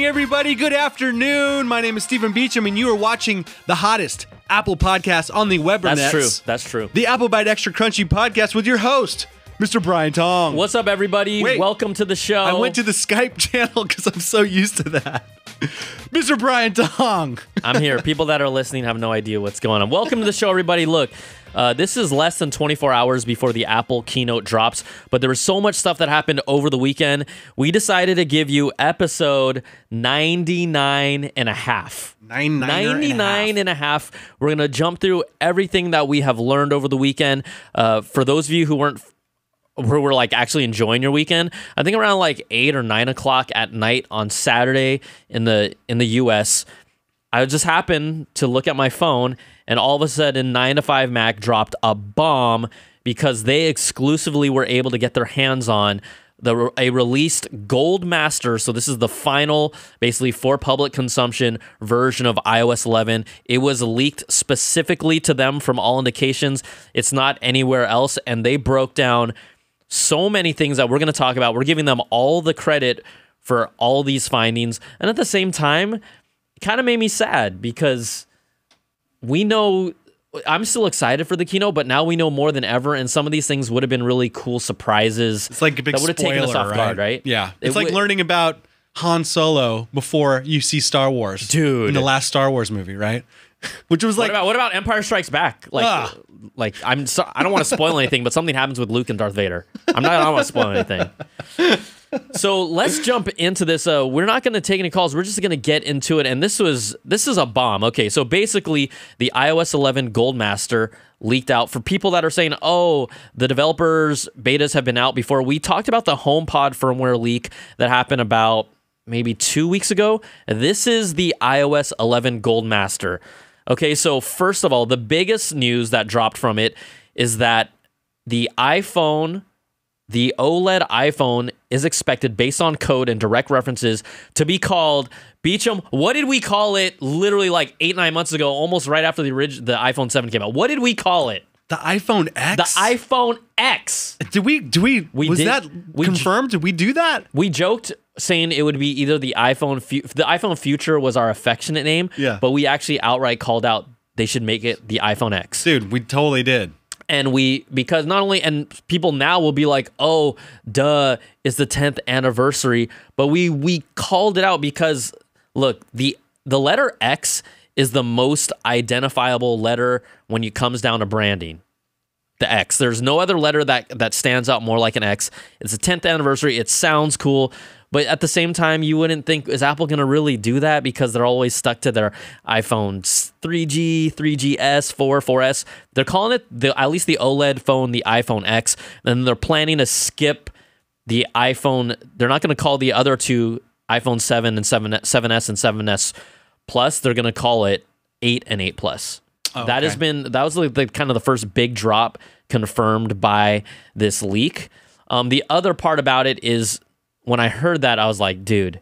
morning, everybody. Good afternoon. My name is Stephen Beacham, and you are watching the hottest Apple podcast on the web. That's true. The Apple Bite Extra Crunchy Podcast with your host, Mr. Brian Tong. What's up, everybody? Wait, welcome to the show. I went to the Skype channel because I'm so used to that. Mr. Brian Tong. I'm here. People that are listening have no idea what's going on. Welcome to the show, everybody. Look, this is less than 24 hours before the Apple keynote drops, but there was so much stuff that happened over the weekend. We decided to give you episode 99.5. 99.5. We're going to jump through everything that we have learned over the weekend. For those of you who were like actually enjoying your weekend, I think around like 8 or 9 o'clock at night on Saturday in the US, I just happened to look at my phone, and all of a sudden 9to5Mac dropped a bomb because they exclusively were able to get their hands on a released gold master. So this is the final, basically for public consumption, version of iOS 11. It was leaked specifically to them from all indications. It's not anywhere else, and they broke down so many things that we're going to talk about. We're giving them all the credit for all these findings. And at the same time, it kind of made me sad because we know I'm still excited for the keynote, but now we know more than ever. And some of these things would have been really cool surprises. It's like a big spoiler, that would have taken us off guard, right? Yeah. It's like learning about Han Solo before you see Star Wars. Dude. In the last Star Wars movie, right? Which was like, what about Empire Strikes Back? Like, I don't want to spoil anything, but something happens with Luke and Darth Vader. I don't want to spoil anything. So let's jump into this. We're not going to take any calls. We're just going to get into it. And this is a bomb. Okay, so basically the iOS 11 Gold Master leaked out. For people that are saying, oh, the developers' betas have been out before, we talked about the HomePod firmware leak that happened about maybe 2 weeks ago. This is the iOS 11 Gold Master. Okay, so first of all, the biggest news that dropped from it is that the OLED iPhone is expected, based on code and direct references, to be called Beacham. What did we call it literally like 8, 9 months ago, almost right after the iPhone 7 came out? What did we call it? The iPhone X? The iPhone X. Was that confirmed? Did we do that? We joked saying it would be either the iPhone... The iPhone Future was our affectionate name, yeah, but we actually outright called out they should make it the iPhone X. Dude, we totally did. And because not only, and people now will be like, oh, duh, it's the 10th anniversary, but we called it out because, look, the letter X is the most identifiable letter when it comes down to branding. The X. There's no other letter that stands out more like an X. It's the 10th anniversary. It sounds cool. But at the same time, you wouldn't think, is Apple going to really do that? Because they're always stuck to their iPhones 3G, 3GS, 4, 4S. They're calling it, at least the OLED phone, the iPhone X. And they're planning to skip the iPhone. They're not going to call the other two iPhone 7 and 7S and 7S Plus. They're going to call it 8 and 8 Plus. Oh, that okay. has been, that was like kind of the first big drop confirmed by this leak. The other part about it is, when I heard that, I was like, dude,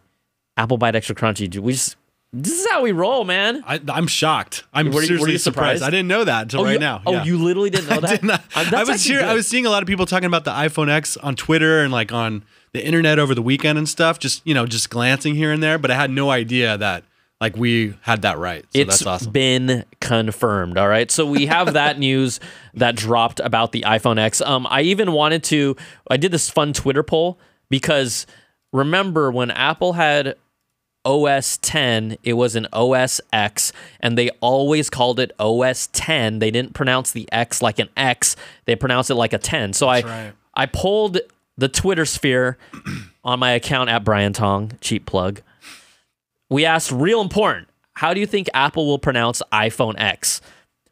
Apple Bite Extra Crunchy, dude, this is how we roll, man. I'm shocked. I'm seriously surprised. I didn't know that until right now. Yeah. Oh, you literally didn't know that? I did not. I was seeing a lot of people talking about the iPhone X on Twitter and like on the internet over the weekend and stuff, just glancing here and there, but I had no idea that like we had that right. So it's that's awesome. Been confirmed, all right? So we have that news that dropped about the iPhone X. I did this fun Twitter poll. Because remember, when Apple had OS 10, it was an OS X, and they always called it OS 10. They didn't pronounce the X like an X. They pronounced it like a 10. So I polled the Twitter sphere on my account at Brian Tong, cheap plug. We asked, real important, how do you think Apple will pronounce iPhone X?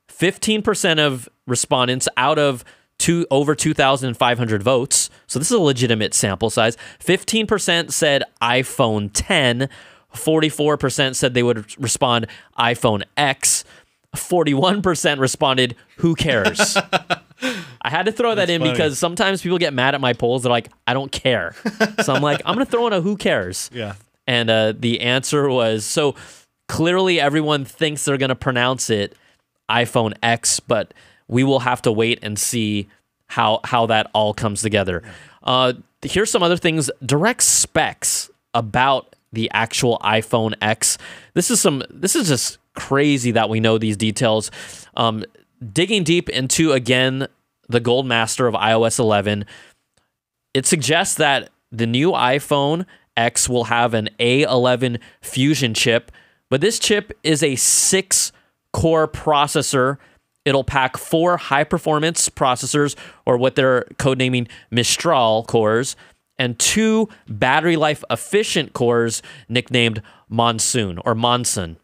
15% of respondents out of over 2,500 votes, so this is a legitimate sample size, 15% said iPhone 10, 44% said they would respond iPhone X, 41% responded, who cares? I had to throw that in because sometimes people get mad at my polls. They're like, I don't care. So I'm like, I'm going to throw in a who cares. Yeah. And the answer was, so clearly everyone thinks they're going to pronounce it iPhone X, but we will have to wait and see how that all comes together. Here's some other things, direct specs about the actual iPhone X. This is just crazy that we know these details. Digging deep into, again, the gold master of iOS 11, it suggests that the new iPhone X will have an A11 Fusion chip, but this chip is a 6-core processor. It'll pack 4 high-performance processors, or what they're codenaming Mistral cores, and 2 battery life efficient cores nicknamed Monsoon or Monsoon.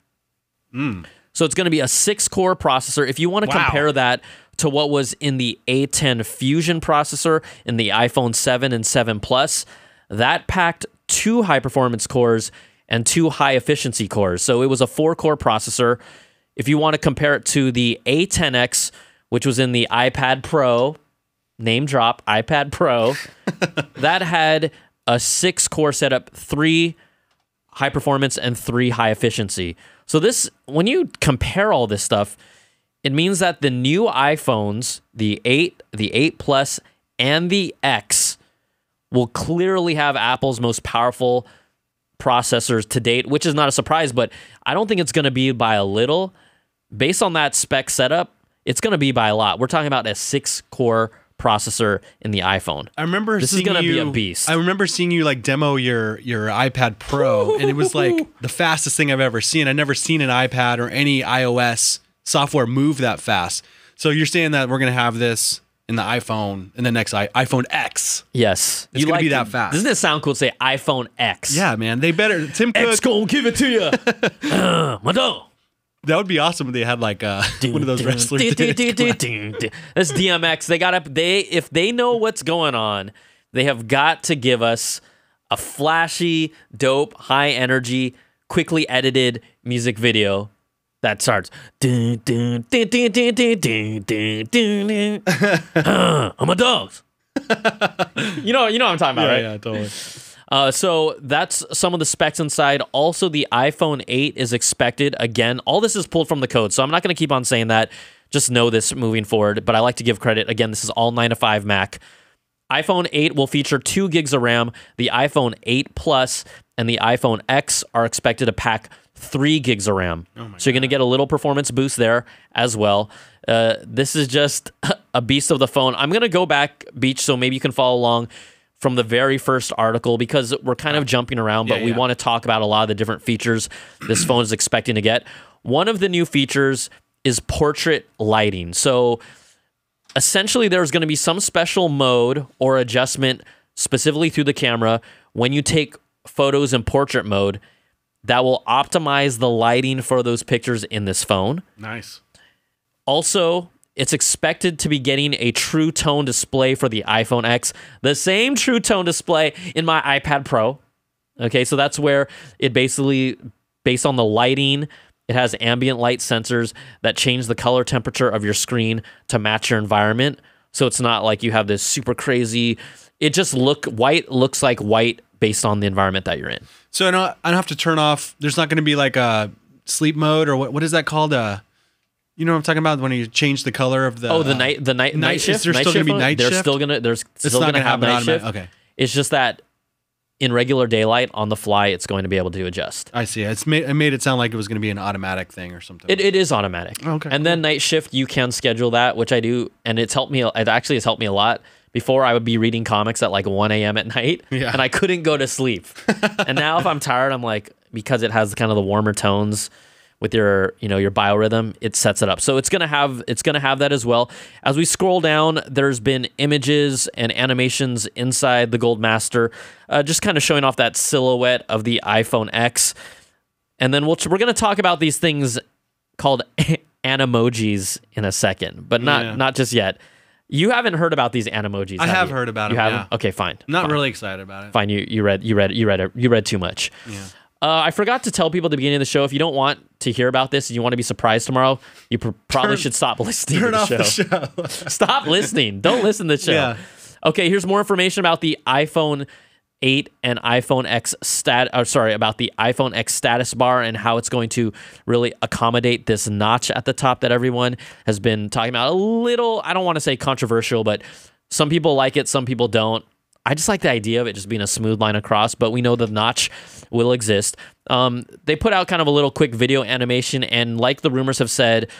So it's going to be a 6-core processor. If you want to compare that to what was in the A10 Fusion processor in the iPhone 7 and 7 Plus, that packed 2 high-performance cores and 2 high-efficiency cores. So it was a 4-core processor. If you want to compare it to the A10X, which was in the iPad Pro, name drop, iPad Pro, that had a 6-core setup, 3 high-performance and 3 high-efficiency. So this, when you compare all this stuff, it means that the new iPhones, the 8, the 8 Plus, and the X, will clearly have Apple's most powerful processors to date, which is not a surprise, but I don't think it's going to be by a little. Based on that spec setup, it's going to be by a lot. We're talking about a 6-core processor in the iPhone. I remember this is going to be a beast. I remember seeing you like demo your iPad Pro, and it was like the fastest thing I've ever seen. I've never seen an iPad or any iOS software move that fast. So you're saying that we're going to have this in the iPhone, in the next iPhone X. Yes. It's going to be that fast. Doesn't it sound cool to say iPhone X? Yeah, man. They better. Tim Cook. X going to give it to you. That would be awesome if they had like one of those wrestlers. That's DMX. They got up. If they know what's going on, they have got to give us a flashy, dope, high energy, quickly edited music video that starts. I'm a dog. You know what I'm talking about, right? Yeah, totally. So that's some of the specs inside. Also, the iPhone 8 is expected. Again, all this is pulled from the code, so I'm not going to keep on saying that. Just know this moving forward, but I like to give credit. Again, this is all 9to5Mac. iPhone 8 will feature 2 gigs of RAM. The iPhone 8 Plus and the iPhone X are expected to pack 3 gigs of RAM. So you're going to get a little performance boost there as well. This is just a beast of the phone. I'm going to go back, Beach, so maybe you can follow along from the very first article, because we're kind of jumping around, but we want to talk about a lot of the different features this phone is expecting to get. One of the new features is portrait lighting. So essentially, there's going to be some special mode or adjustment specifically through the camera when you take photos in portrait mode that will optimize the lighting for those pictures in this phone. Nice. Also, it's expected to be getting a True Tone display for the iPhone X, the same True Tone display in my iPad Pro. Okay, so that's where it basically, based on the lighting, it has ambient light sensors that change the color temperature of your screen to match your environment. So it's not like you have this super crazy, it just looks like white based on the environment that you're in. So I don't have to turn off, there's not going to be like a sleep mode or what is that called? You know what I'm talking about when you change the color of the night shift. There's still going to be night shift. They're still going to have night shift. Okay. It's just that in regular daylight on the fly, it's going to be able to adjust. I see. It made it sound like it was going to be an automatic thing or something. It is automatic. Okay. And then night shift, you can schedule that, which I do, and it's helped me. It actually has helped me a lot. Before, I would be reading comics at like 1 a.m. at night, and I couldn't go to sleep. And now, if I'm tired, I'm like, because it has kind of the warmer tones with your, your biorhythm, it sets it up. So it's gonna have that as well. As we scroll down, there's been images and animations inside the Gold Master, just kind of showing off that silhouette of the iPhone X. And then we're gonna talk about these things called Animojis in a second, but not just yet. You haven't heard about these Animojis. I have heard about them. You haven't? Yeah. Okay, fine. I'm not really excited about it. Fine. You read too much. Yeah. I forgot to tell people at the beginning of the show, if you don't want to hear about this and you want to be surprised tomorrow, you probably should stop listening to the show. Turn off the show. Stop listening. Don't listen to the show. Yeah. Okay, here's more information about the iPhone 8 and iPhone X about the iPhone X status bar and how it's going to really accommodate this notch at the top that everyone has been talking about. A little, I don't want to say controversial, but some people like it, some people don't. I just like the idea of it just being a smooth line across, but we know the notch will exist. They put out kind of a little quick video animation, and like the rumors have said,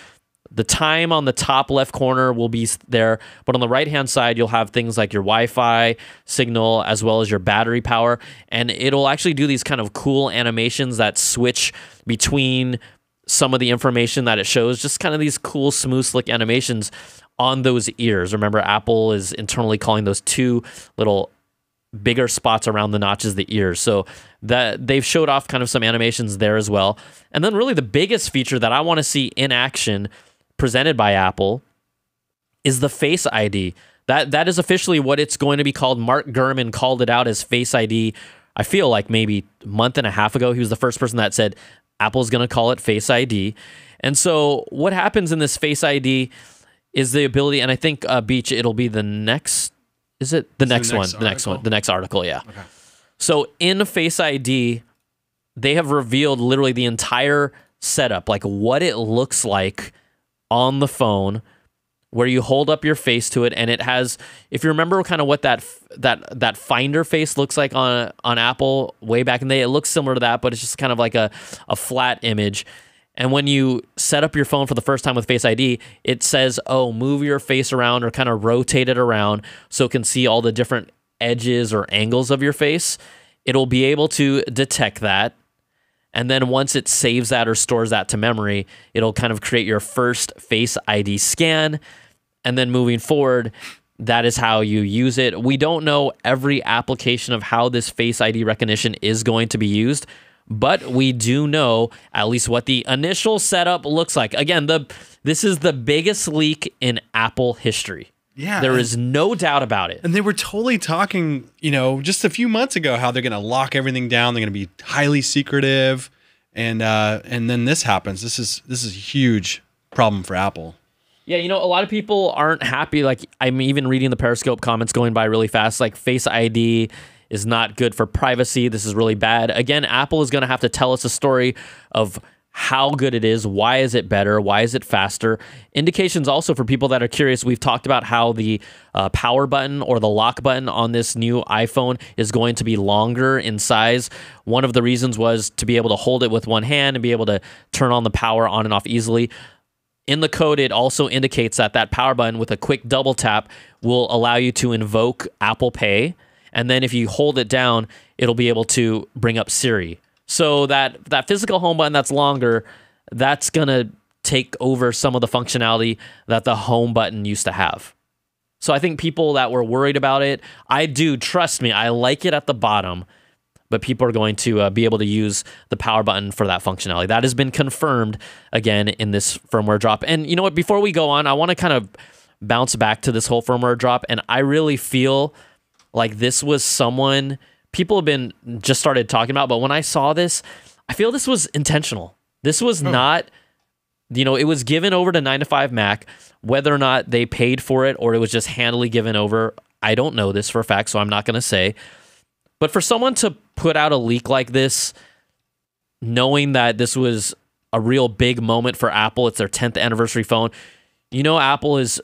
the time on the top left corner will be there, but on the right-hand side, you'll have things like your Wi-Fi signal as well as your battery power, and it'll actually do these kind of cool animations that switch between some of the information that it shows, just kind of these cool, smooth, slick animations on those ears. Remember, Apple is internally calling those two little bigger spots around the notches the ears. So that they've showed off kind of some animations there as well. And then really the biggest feature that I want to see in action presented by Apple is the Face ID. That is officially what it's going to be called. Mark Gurman called it out as Face ID. I feel like maybe a month and a half ago, he was the first person that said Apple's going to call it Face ID. And so what happens in this Face ID is the ability, and I think Beach, it'll be the next, is it? The next article, yeah. Okay. So in Face ID, they have revealed literally the entire setup, like what it looks like on the phone, where you hold up your face to it, and it has, if you remember kind of what that Finder face looks like on Apple way back in the day, it looks similar to that, but it's just kind of like a flat image. And when you set up your phone for the first time with Face ID, it says, oh, move your face around or kind of rotate it around so it can see all the different edges or angles of your face. It'll be able to detect that. And then once it saves that or stores that to memory, it'll kind of create your first Face ID scan. And then moving forward, that is how you use it. We don't know every application of how this Face ID recognition is going to be used, but we do know at least what the initial setup looks like. Again, this is the biggest leak in Apple history. Yeah, there is no doubt about it. And they were totally talking, you know, just a few months ago, how they're going to lock everything down. They're going to be highly secretive, and then this happens. This is a huge problem for Apple. Yeah, you know, a lot of people aren't happy. Like, I'm even reading the Periscope comments going by really fast. Like, Face ID is not good for privacy. This is really bad. Again, Apple is going to have to tell us a story of how good it is, why is it better, why is it faster. Indications also for people that are curious, we've talked about how the power button or the lock button on this new iPhone is going to be longer in size. One of the reasons was to be able to hold it with one hand and be able to turn on the power on and off easily. In the code, it also indicates that power button with a quick double tap will allow you to invoke Apple Pay. And then if you hold it down, it'll be able to bring up Siri. So that physical home button that's longer, that's going to take over some of the functionality that the home button used to have. So I think people that were worried about it, I do, trust me, I like it at the bottom, but people are going to be able to use the power button for that functionality. That has been confirmed, again, in this firmware drop. And you know what, before we go on, I want to kind of bounce back to this whole firmware drop, and I really feel like this was someone people have been just started talking about, but when I saw this, I feel this was intentional. This was not, you know, it was given over to 9to5Mac, whether or not they paid for it or it was just handily given over. I don't know this for a fact, so I'm not going to say. But for someone to put out a leak like this, knowing that this was a real big moment for Apple, it's their 10th anniversary phone, you know, Apple is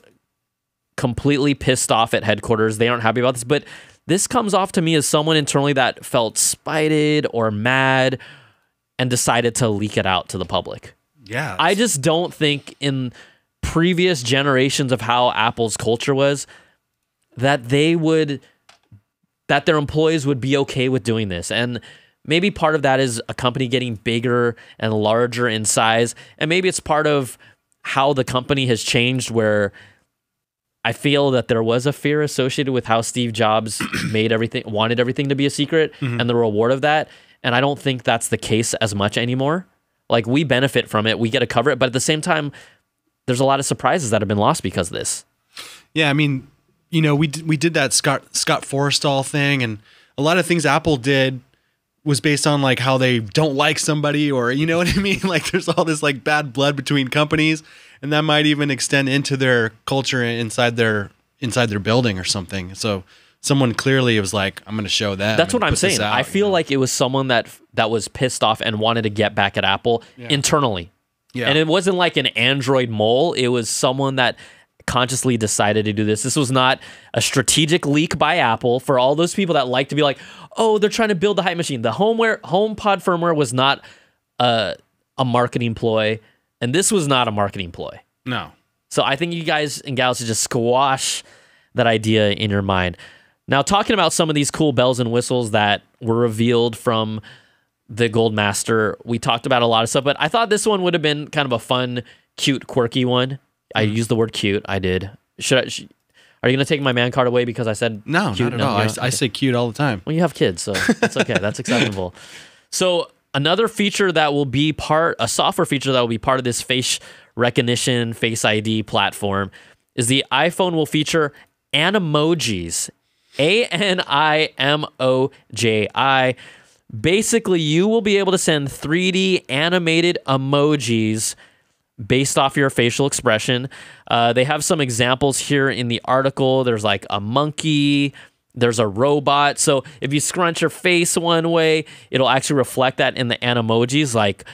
completely pissed off at headquarters. They aren't happy about this, but this comes off to me as someone internally that felt spited or mad and decided to leak it out to the public. Yeah. I just don't think in previous generations of how Apple's culture was that their employees would be okay with doing this. And maybe part of that is a company getting bigger and larger in size. And maybe it's part of how the company has changed, where I feel that there was a fear associated with how Steve Jobs wanted everything to be a secret, and the reward of that. And I don't think that's the case as much anymore. Like, we benefit from it, we get to cover it, but at the same time, there's a lot of surprises that have been lost because of this. Yeah, I mean, you know, we did that Scott Forstall thing, and a lot of things Apple did was based on like how they don't like somebody, or you know what I mean. Like, there's all this like bad blood between companies. And that might even extend into their culture inside their building or something. So someone clearly was like, "I'm going to show that." That's what I'm saying. I feel like it was someone that was pissed off and wanted to get back at Apple internally. Yeah. And it wasn't like an Android mole. It was someone that consciously decided to do this. This was not a strategic leak by Apple. For all those people that like to be like, oh, they're trying to build the hype machine. The HomePod firmware was not a marketing ploy, and this was not a marketing ploy. No. So I think you guys and gals should just squash that idea in your mind. Now, talking about some of these cool bells and whistles that were revealed from the Gold Master, we talked about a lot of stuff, but I thought this one would have been kind of a fun, cute, quirky one. I used the word cute. I did. Are you going to take my man card away because I said no, cute? Not at all. I say cute all the time. Well, you have kids, so it's okay. That's acceptable. So another feature that will be a software feature that will be part of this face recognition, Face ID platform is the iPhone will feature Animojis, Animoji. Basically, you will be able to send 3D animated emojis based off your facial expression. They have some examples here in the article. There's like a monkey, there's a robot. So if you scrunch your face one way, it'll actually reflect that in the animojis. Like,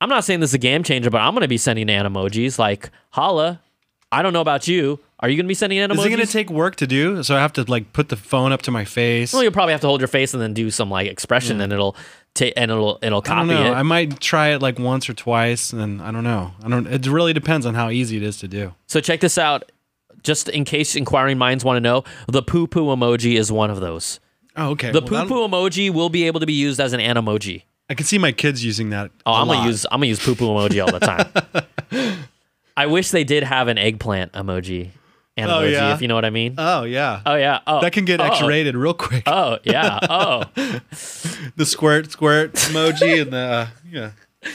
I'm not saying this is a game changer, but I'm going to be sending animojis. Like, holla, I don't know about you. Are you going to be sending animojis? Is it going to take work to do? So I have to like put the phone up to my face. Well, you'll probably have to hold your face and then do some like expression, and it'll copy it. I might try it like once or twice, and I don't know. It really depends on how easy it is to do. So check this out. Just in case inquiring minds want to know, the poo-poo emoji is one of those. Oh, okay. The poo-poo emoji will be able to be used as an animoji. I can see my kids using that. Oh, I'm gonna use poo-poo emoji all the time. I wish they did have an eggplant emoji. Oh, yeah. If you know what I mean. Oh, yeah. Oh, yeah. Oh, that can get X-rated real quick. Oh, yeah. Oh. The squirt emoji and the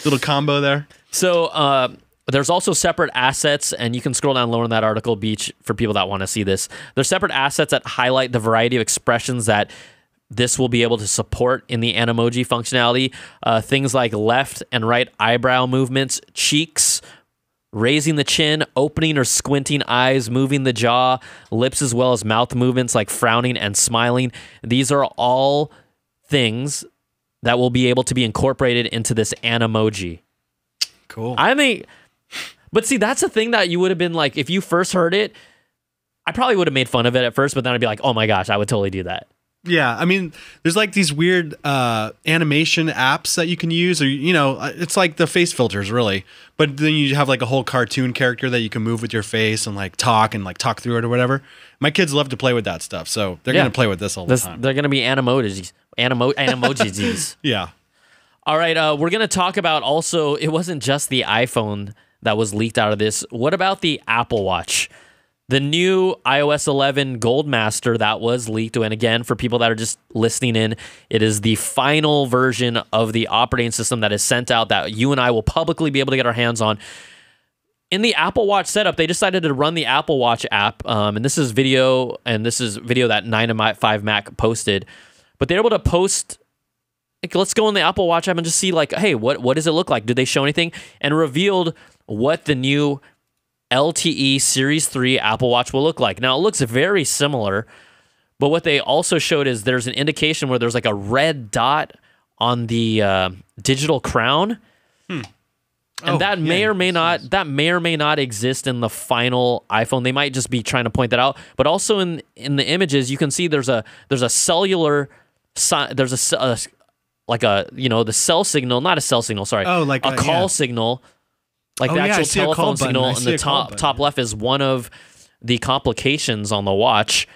little combo there. So there's also separate assets, and you can scroll down lower in that article, Beach, for people that want to see this. There's separate assets that highlight the variety of expressions that this will be able to support in the Animoji functionality. Things like left and right eyebrow movements, cheeks, raising the chin, opening or squinting eyes, moving the jaw, lips, as well as mouth movements like frowning and smiling. These are all things that will be able to be incorporated into this Animoji. Cool. I mean, but see, that's the thing that you would have been like, if you first heard it, I probably would have made fun of it at first, but then I'd be like, oh my gosh, I would totally do that. Yeah, I mean, there's like these weird animation apps that you can use, or it's like the face filters, really. But then you have like a whole cartoon character that you can move with your face and like talk through it or whatever. My kids love to play with that stuff, so they're gonna play with this all the time. They're gonna be animojis. Yeah. All right, we're gonna talk about also. It wasn't just the iPhone that was leaked out of this. What about the Apple Watch? The new iOS 11 Gold Master that was leaked, and again, for people that are just listening in, it is the final version of the operating system that is sent out that you and I will publicly be able to get our hands on. In the Apple Watch setup, they decided to run the Apple Watch app, and this is video, that 9to5Mac posted, but they're able to post, like, let's go in the Apple Watch app and just see, like, hey, what does it look like? Did they show anything? And revealed what the new LTE Series 3 Apple Watch will look like. Now, it looks very similar, but what they also showed is there's an indication where there's like a red dot on the digital crown. And that may or may not exist in the final iPhone. They might just be trying to point that out. But also in the images, you can see there's a cell signal, not a cell signal, sorry. Oh, like a call signal. Like the actual telephone signal in the top left is one of the complications on the watch,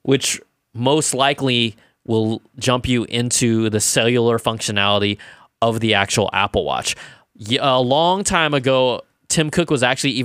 which most likely will jump you into the cellular functionality of the actual Apple Watch. A long time ago, Tim Cook was actually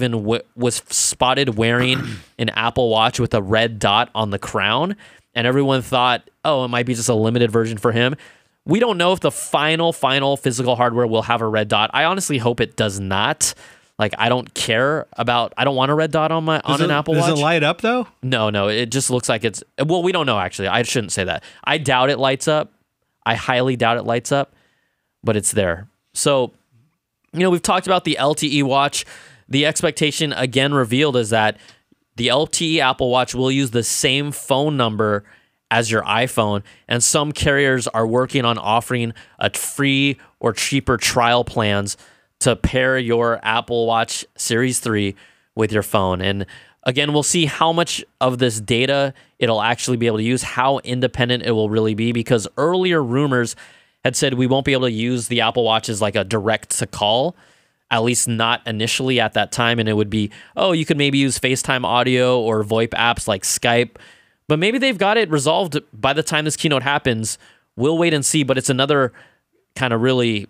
was spotted wearing an Apple Watch with a red dot on the crown, and everyone thought, oh, it might be just a limited version for him. We don't know if the final physical hardware will have a red dot. I honestly hope it does not. Like, I don't want a red dot on an Apple Watch. Does it light up, though? No. It just looks like it's... Well, we don't know, actually. I shouldn't say that. I doubt it lights up. I highly doubt it lights up, but it's there. So, we've talked about the LTE watch. The expectation, again, revealed is that the LTE Apple Watch will use the same phone number as your iPhone, and some carriers are working on offering a free or cheaper trial plans to pair your Apple Watch Series 3 with your phone. And Again, we'll see how much of this data it'll actually be able to use, how independent it will really be, because earlier rumors had said we won't be able to use the Apple Watch as like a direct-to-call, at least not initially at that time, and it would be, oh, you could maybe use FaceTime audio or VoIP apps like Skype, but maybe they've got it resolved by the time this keynote happens. We'll wait and see, but it's another kind of really...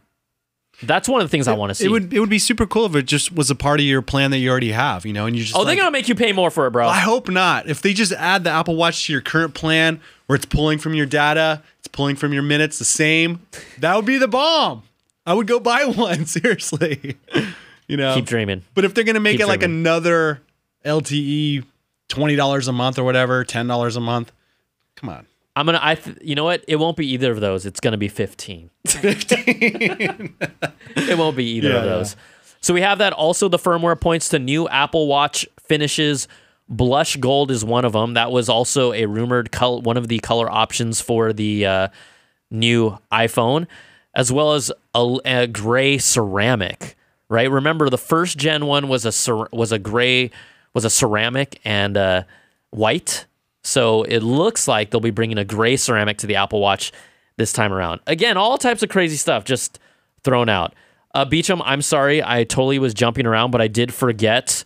That's one of the things I want to see. It would be super cool if it just was a part of your plan that you already have, you know, and you just... Oh, they're going to make you pay more for it, bro. I hope not. If they just add the Apple Watch to your current plan where it's pulling from your data, it's pulling from your minutes, the same, that would be the bomb. I would go buy one, seriously. You know. Keep dreaming. But if they're going to make like another LTE, $20 a month or whatever, $10 a month, come on. You know what? It won't be either of those. It's going to be 15. It won't be either of those. So we have that. Also, the firmware points to new Apple Watch finishes. Blush gold is one of them. That was also a rumored color, one of the color options for the new iPhone, as well as a gray ceramic. Right? Remember, the first gen one was a ceramic and white. So it looks like they'll be bringing a gray ceramic to the Apple Watch this time around. Again, all types of crazy stuff just thrown out. Beacham, I'm sorry. I totally was jumping around, but I did forget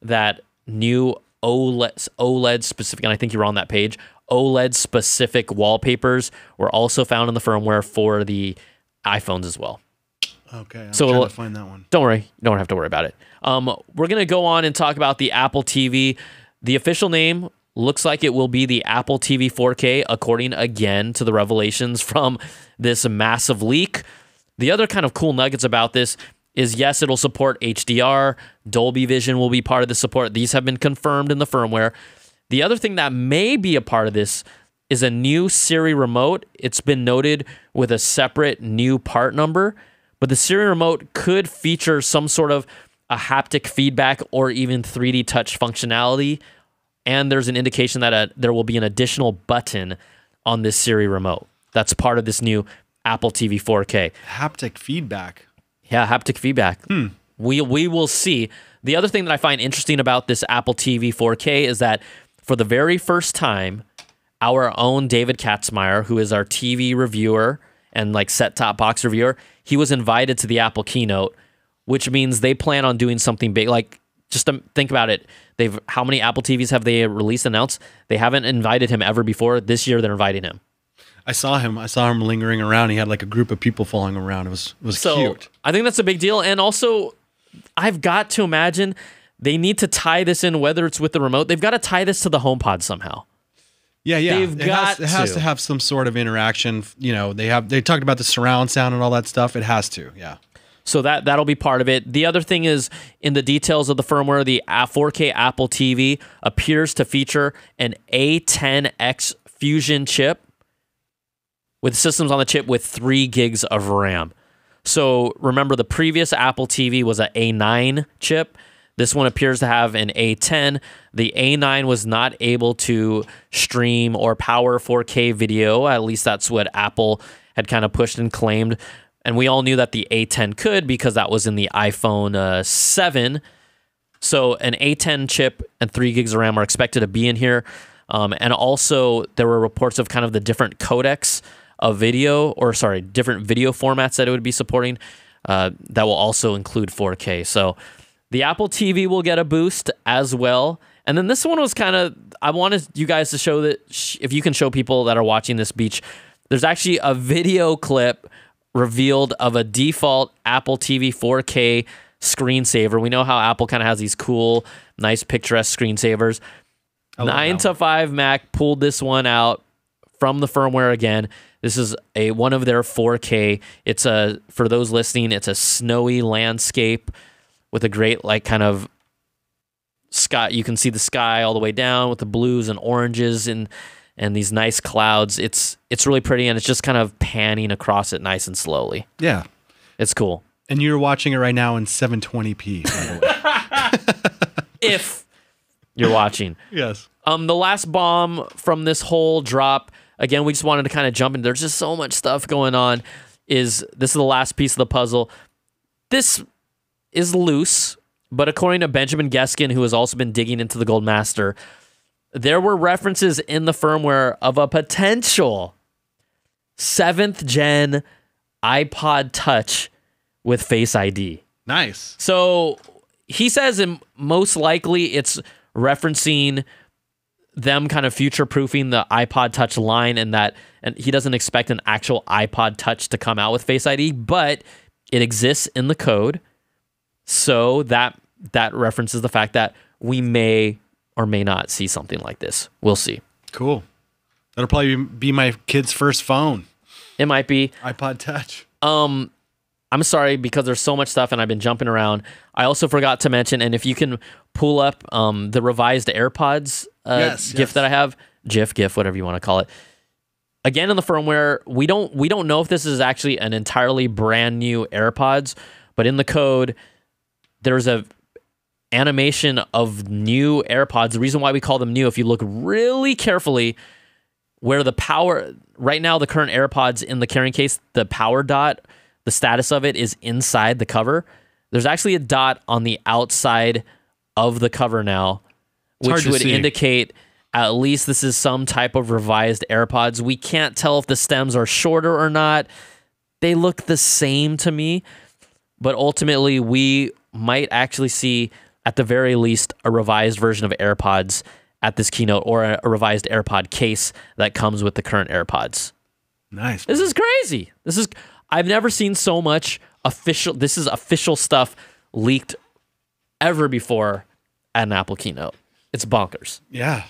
that new OLED specific, and I think you were on that page, OLED specific wallpapers were also found in the firmware for the iPhones as well. Okay, I'm trying to find that one. Don't worry. You don't have to worry about it. We're going to go on and talk about the Apple TV. The official name... looks like it will be the Apple TV 4K, according again to the revelations from this massive leak. The other kind of cool nuggets about this is, yes, it'll support HDR. Dolby Vision will be part of the support. These have been confirmed in the firmware. The other thing that may be a part of this is a new Siri remote. It's been noted with a separate new part number, but the Siri remote could feature some sort of a haptic feedback or even 3D touch functionality. And there's an indication that there will be an additional button on this Siri remote. That's part of this new Apple TV 4K. Haptic feedback. Yeah, haptic feedback. We will see. The other thing that I find interesting about this Apple TV 4K is that for the very first time, our own David Katzmeier, who is our TV reviewer and like set-top box reviewer, he was invited to the Apple keynote, which means they plan on doing something big. Like, just to think about it, how many Apple TVs have they released and announced? They haven't invited him ever before. This year, they're inviting him. I saw him lingering around. He had like a group of people following around. It was so cute. I think that's a big deal. And also, I've got to imagine they need to tie this in, whether it's with the remote. They've got to tie this to the HomePod somehow. Yeah. It has to have some sort of interaction. You know, they talked about the surround sound and all that stuff. It has to, yeah. So that'll be part of it. The other thing is, in the details of the firmware, the 4K Apple TV appears to feature an A10X Fusion chip with systems on the chip with 3 gigs of RAM. So remember, the previous Apple TV was an A9 chip. This one appears to have an A10. The A9 was not able to stream or power 4K video. At least that's what Apple had kind of pushed and claimed. And we all knew that the A10 could, because that was in the iPhone 7. So an A10 chip and 3 gigs of RAM are expected to be in here. And also, there were reports of kind of the different codecs of video, different video formats that it would be supporting. That will also include 4K. So the Apple TV will get a boost as well. And then this one was kind of, I wanted you guys to show that, if you can show people that are watching this, Beach, there's actually a video clip revealed of a default Apple TV 4K screensaver. We know how Apple kind of has these cool, nice, picturesque screensavers. 9to5Mac pulled this one out from the firmware again. This is one of their 4K. It's for those listening, it's a snowy landscape with a great like kind of sky. You can see the sky all the way down with the blues and oranges and these nice clouds. It's really pretty, and it's just kind of panning across it nice and slowly. Yeah. It's cool. And you're watching it right now in 720p, by the way. If you're watching. Yes. The last bomb from this whole drop, again, we just wanted to kind of jump in. There's just so much stuff going on. This is the last piece of the puzzle. This is loose, But according to Benjamin Geskin, who has also been digging into the Gold Master, there were references in the firmware of a potential 7th gen iPod Touch with Face ID. Nice. So he says most likely it's referencing them kind of future-proofing the iPod Touch line, and he doesn't expect an actual iPod Touch to come out with Face ID, but it exists in the code. So that references the fact that we may or may not see something like this. We'll see. Cool. That'll probably be my kid's first phone. It might be. iPod Touch. I'm sorry, because there's so much stuff and I've been jumping around. I also forgot to mention, and if you can pull up the revised AirPods GIF that I have, GIF, whatever you want to call it. Again, in the firmware, we don't know if this is actually an entirely brand new AirPods, but in the code, there's a animation of new AirPods. The reason why we call them new, if you look really carefully, where the power right now, the current AirPods in the carrying case, the power dot, the status of it is inside the cover. There's actually a dot on the outside of the cover now, which would indicate at least this is some type of revised AirPods. We can't tell if the stems are shorter or not. They look the same to me, but ultimately we might actually see, at the very least, a revised version of AirPods at this keynote, or a revised AirPod case that comes with the current AirPods. Nice. This is crazy. I've never seen so much official. This is official stuff leaked ever before at an Apple keynote. It's bonkers. Yeah.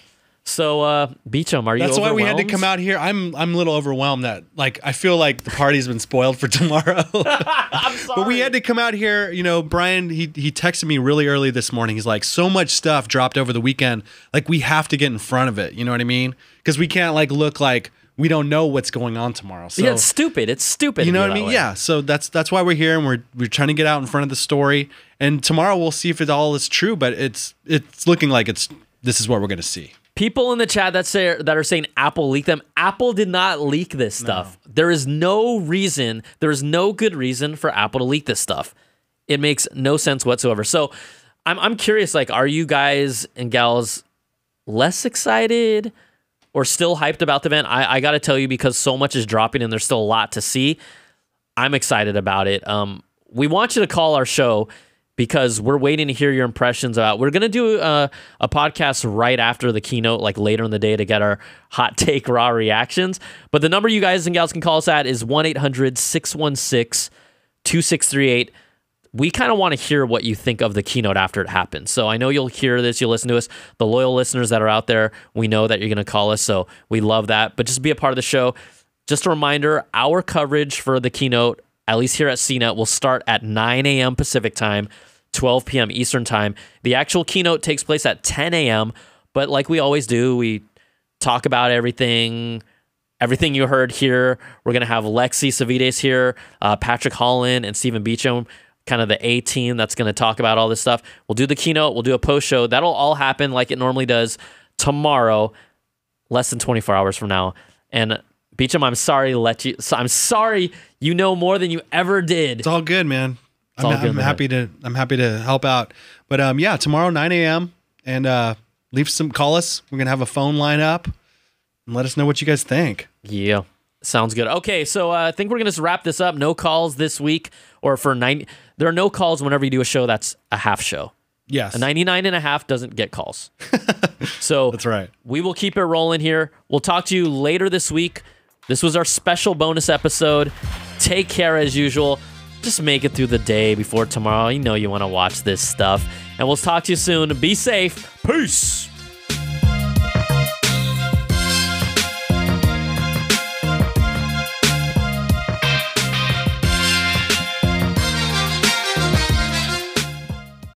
So, Beacham, are you overwhelmed? That's why we had to come out here. I'm a little overwhelmed that, like, I feel like the party's been spoiled for tomorrow. I'm sorry. But we had to come out here. You know, Brian, he texted me really early this morning. He's like, so much stuff dropped over the weekend. Like, we have to get in front of it. You know what I mean? Because we can't, like, look like we don't know what's going on tomorrow. So, yeah, it's stupid. It's stupid. You know what I mean? Way. Yeah. So that's why we're here, and we're trying to get out in front of the story. And tomorrow we'll see if it all is true. But it's looking like this is what we're gonna see. People in the chat that are saying Apple leaked them. Apple did not leak this stuff. No. There is no reason. There is no good reason for Apple to leak this stuff. It makes no sense whatsoever. So I'm curious, like, are you guys and gals less excited or still hyped about the event? I got to tell you, because so much is dropping and there's still a lot to see, I'm excited about it. We want you to call our show, because we're waiting to hear your impressions about. We're going to do a podcast right after the keynote, like later in the day, to get our hot take, raw reactions. But the number you guys and gals can call us at is 1-800-616-2638. We kind of want to hear what you think of the keynote after it happens. So I know you'll hear this, you'll listen to us. The loyal listeners that are out there, we know that you're going to call us, so we love that. But just be a part of the show. Just a reminder, our coverage for the keynote, at least here at CNET, will start at 9 a.m. Pacific time, 12 p.m. Eastern time. The actual keynote takes place at 10 a.m., but like we always do, we talk about everything you heard here. We're going to have Lexi Savides here, Patrick Holland, and Stephen Beacham, kind of the A team that's going to talk about all this stuff. We'll do the keynote. We'll do a post show. That'll all happen like it normally does tomorrow, less than 24 hours from now. And Beacham, I'm sorry to let you. I'm sorry you know more than you ever did. It's all good, man. I'm happy to help out. But yeah, tomorrow 9 a.m. and call us. We're gonna have a phone line up and let us know what you guys think. Yeah, sounds good. Okay, so I think we're gonna just wrap this up. No calls this week, or for 90. There are no calls whenever you do a show that's a half show. Yes. A 99.5 doesn't get calls. So that's right. We will keep it rolling here. We'll talk to you later this week. This was our special bonus episode. Take care as usual. Just make it through the day before tomorrow. You know you want to watch this stuff. And we'll talk to you soon. Be safe. Peace.